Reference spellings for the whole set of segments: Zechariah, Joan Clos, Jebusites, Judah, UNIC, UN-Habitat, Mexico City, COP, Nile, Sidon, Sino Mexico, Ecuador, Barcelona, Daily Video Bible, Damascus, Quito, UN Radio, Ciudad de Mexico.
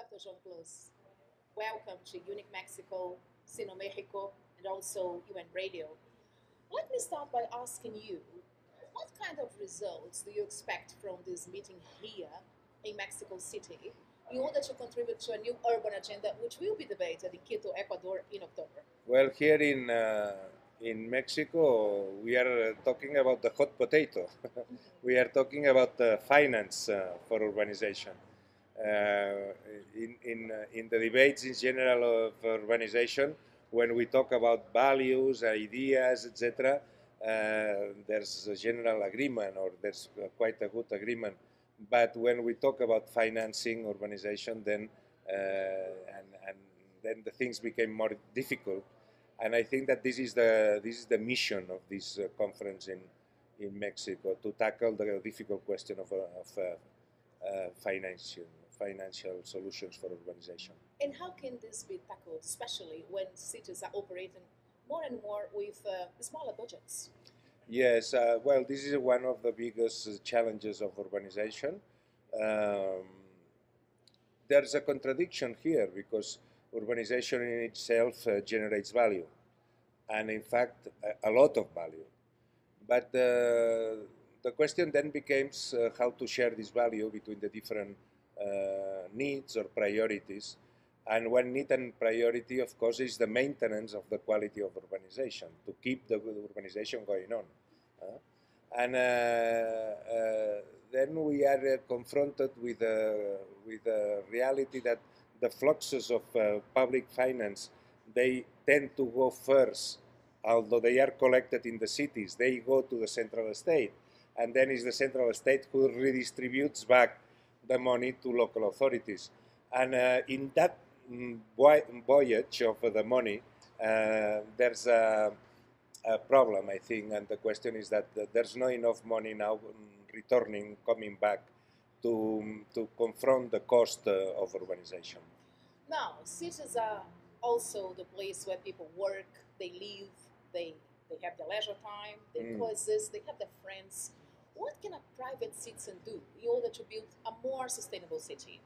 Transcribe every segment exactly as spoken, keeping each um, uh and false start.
Doctor Joan Clos. Welcome to U N I C Mexico, Sino Mexico, and also U N Radio. Let me start by asking you, what kind of results do you expect from this meeting here in Mexico City in order to contribute to a new urban agenda which will be debated in Quito, Ecuador in October? Well, here in uh, in Mexico, we are talking about the hot potato. We are talking about uh, finance uh, for urbanization. Uh, in, in, uh, in the debates in general of urbanization, when we talk about values, ideas, et cetera, uh, there's a general agreement, or there's quite a good agreement. But when we talk about financing urbanization, then uh, and, and then the things became more difficult. And I think that this is the this is the mission of this uh, conference in in Mexico, to tackle the difficult question of, uh, of uh, uh, financing financial solutions for urbanization. And how can this be tackled, especially when cities are operating more and more with uh, smaller budgets? Yes, uh, well, this is one of the biggest challenges of urbanization. Um, there's a contradiction here, because urbanization in itself uh, generates value, and in fact, a, a lot of value. But uh, the question then becomes uh, how to share this value between the different uh, needs or priorities. And one need and priority, of course, is the maintenance of the quality of urbanization, to keep the urbanization going on. Uh, and uh, uh, then we are uh, confronted with uh, with the reality that the fluxes of uh, public finance, they tend to go first, although they are collected in the cities. They go to the central state, and then it's the central state who redistributes back the money to local authorities. And uh, in that voyage of the money, uh, there's a, a problem, I think, and the question is that there's not enough money now returning, coming back to, to confront the cost uh, of urbanization. Now, cities are also the place where people work, they live, they, they have their leisure time, their mm. courses, they have their friends. What can a private citizen do in order to build a more sustainable city?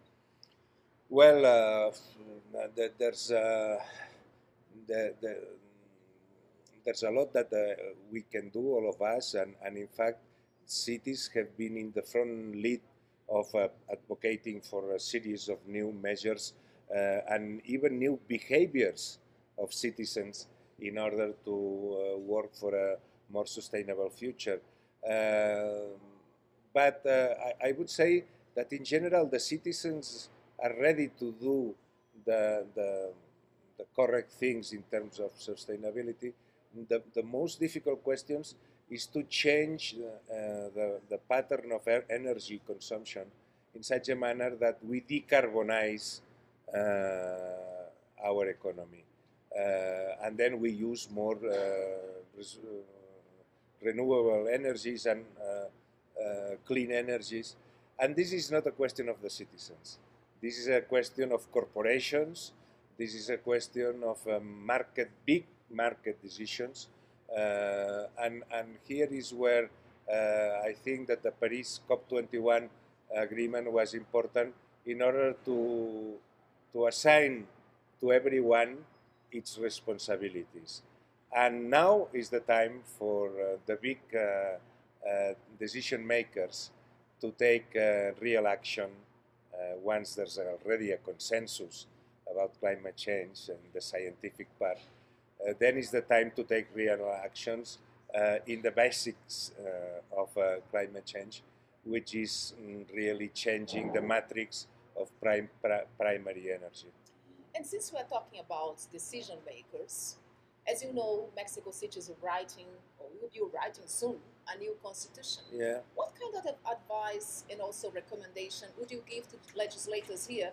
Well, uh, there's uh, the, the, there's a lot that uh, we can do, all of us, and, and in fact, cities have been in the front lead of uh, advocating for a series of new measures uh, and even new behaviors of citizens in order to uh, work for a more sustainable future. Uh, but uh, I, I would say that in general, the citizens are ready to do the, the, the correct things in terms of sustainability. The, the most difficult questions is to change uh, the, the pattern of energy consumption in such a manner that we decarbonize uh, our economy. Uh, and then we use more uh, renewable energies and uh, uh, clean energies. And this is not a question of the citizens. This is a question of corporations. This is a question of um, market, big market decisions. Uh, and, and here is where uh, I think that the Paris COP twenty-one agreement was important, in order to, to assign to everyone its responsibilities. And now is the time for uh, the big uh, uh, decision makers to take uh, real action. Uh, once there's already a consensus about climate change and the scientific part, uh, then is the time to take real actions uh, in the basics uh, of uh, climate change, which is mm, really changing the matrix of prim pri primary energy. And since we're talking about decision makers, as you know, Mexico City is writing, or will be writing soon, a new constitution. Yeah. What kind of advice and also recommendation would you give to legislators here,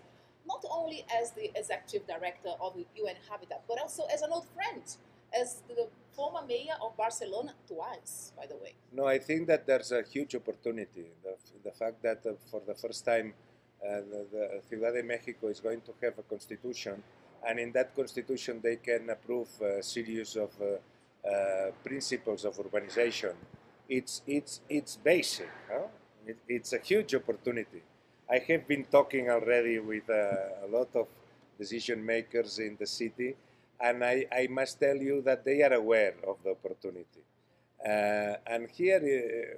not only as the executive director of U N Habitat, but also as an old friend, as the former mayor of Barcelona twice, by the way? No, I think that there's a huge opportunity. The, the fact that uh, for the first time uh, the, the Ciudad de Mexico is going to have a constitution, and in that constitution they can approve a series of uh, uh, principles of urbanization. It's, it's, it's basic, huh? it, it's a huge opportunity. I have been talking already with uh, a lot of decision makers in the city, and I, I must tell you that they are aware of the opportunity. Uh, and here,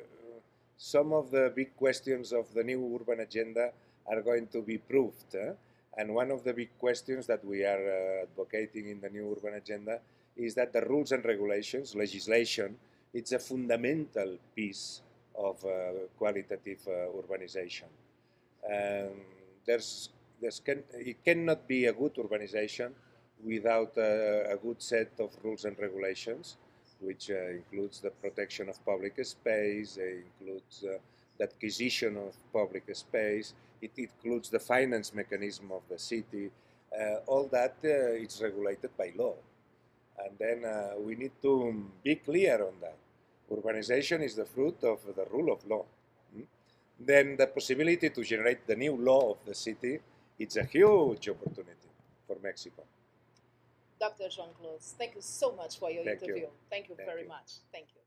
uh, some of the big questions of the new urban agenda are going to be proved. Eh? And one of the big questions that we are uh, advocating in the new urban agenda is that the rules and regulations, legislation, it's a fundamental piece of uh, qualitative uh, urbanization. Um, there's, there's can, it cannot be a good urbanization without a, a good set of rules and regulations, which uh, includes the protection of public space, it includes uh, the acquisition of public space, it includes the finance mechanism of the city. Uh, all that uh, is regulated by law. And then uh, we need to be clear on that. Urbanization is the fruit of the rule of law. Mm? Then the possibility to generate the new law of the city, it's a huge opportunity for Mexico. Doctor Joan Clos, thank you so much for your thank interview. You. Thank you thank very you. much. Thank you.